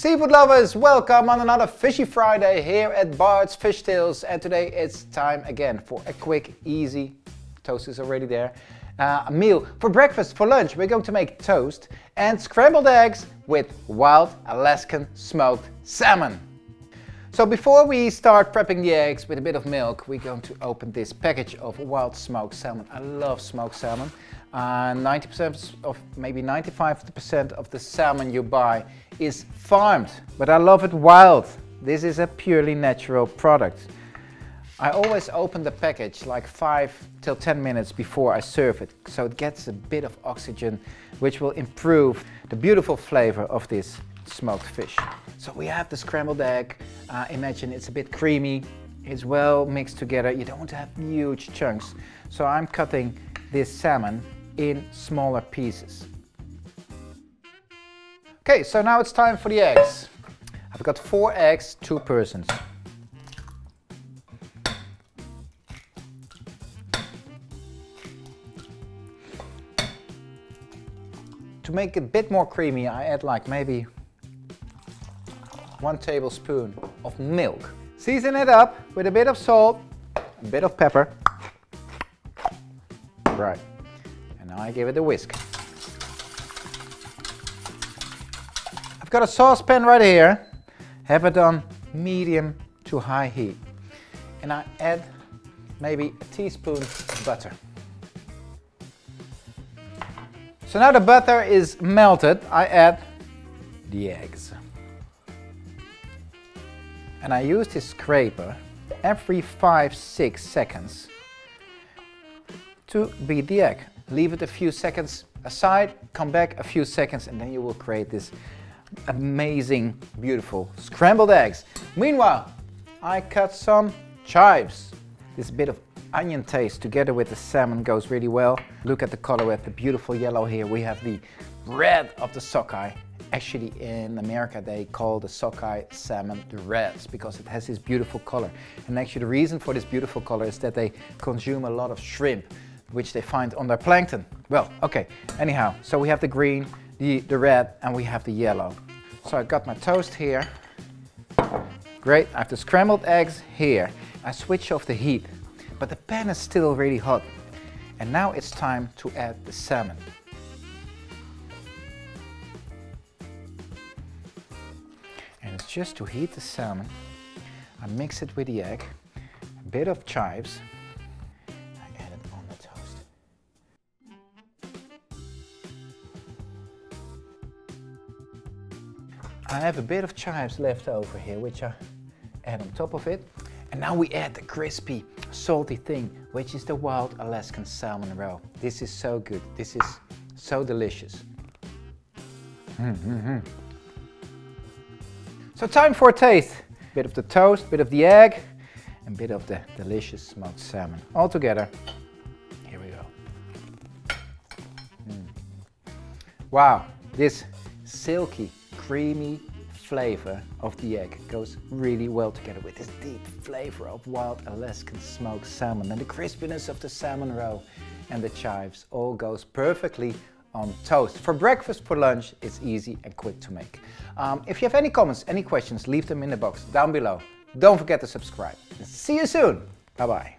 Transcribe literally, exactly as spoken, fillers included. Seafood lovers, welcome on another Fishy Friday here at Bart's Fish Tales, and today it's time again for a quick, easy, toast is already there, uh, a meal. For breakfast, for lunch, we're going to make toast and scrambled eggs with wild Alaskan smoked salmon. So before we start prepping the eggs with a bit of milk, we're going to open this package of wild smoked salmon. I love smoked salmon. Uh, ninety percent of, maybe ninety-five percent of the salmon you buy is farmed, but I love it wild. This is a purely natural product. I always open the package like five till ten minutes before I serve it, so it gets a bit of oxygen, which will improve the beautiful flavor of this smoked fish. So we have the scrambled egg. Uh, imagine it's a bit creamy, it's well mixed together. You don't want to have huge chunks, so I'm cutting this salmon in smaller pieces. Okay, so now it's time for the eggs. I've got four eggs, two persons. To make it a bit more creamy, I add like maybe one tablespoon of milk. Season it up with a bit of salt, a bit of pepper. Right, and now I give it a whisk. I've got a saucepan right here, have it on medium to high heat, and I add maybe a teaspoon of butter. So now the butter is melted, I add the eggs. And I use this scraper every five, six seconds to beat the egg. Leave it a few seconds aside, come back a few seconds, and then you will create this amazing, beautiful scrambled eggs. Meanwhile, I cut some chives. This bit of onion taste together with the salmon goes really well. Look at the color with the beautiful yellow here. We have the red of the sockeye. Actually, in America, they call the sockeye salmon the reds because it has this beautiful color. And actually, the reason for this beautiful color is that they consume a lot of shrimp, which they find on their plankton. Well, okay, anyhow, so we have the green, the, the red, and we have the yellow. So I got my toast here. Great, I have the scrambled eggs here. I switch off the heat, but the pan is still really hot. And now it's time to add the salmon. Just to heat the salmon, I mix it with the egg, a bit of chives, I add it on the toast. I have a bit of chives left over here, which I add on top of it. And now we add the crispy, salty thing, which is the wild Alaskan salmon roe. This is so good, this is so delicious. Mm-hmm. So time for a taste. Bit of the toast, bit of the egg, and bit of the delicious smoked salmon. All together. Here we go. Mm. Wow, this silky, creamy flavor of the egg goes really well together with this deep flavor of wild Alaskan smoked salmon, and the crispiness of the salmon roe and the chives all goes perfectly on toast. For breakfast, for lunch, it's easy and quick to make. Um, if you have any comments, any questions, leave them in the box down below. Don't forget to subscribe. See you soon. Bye-bye.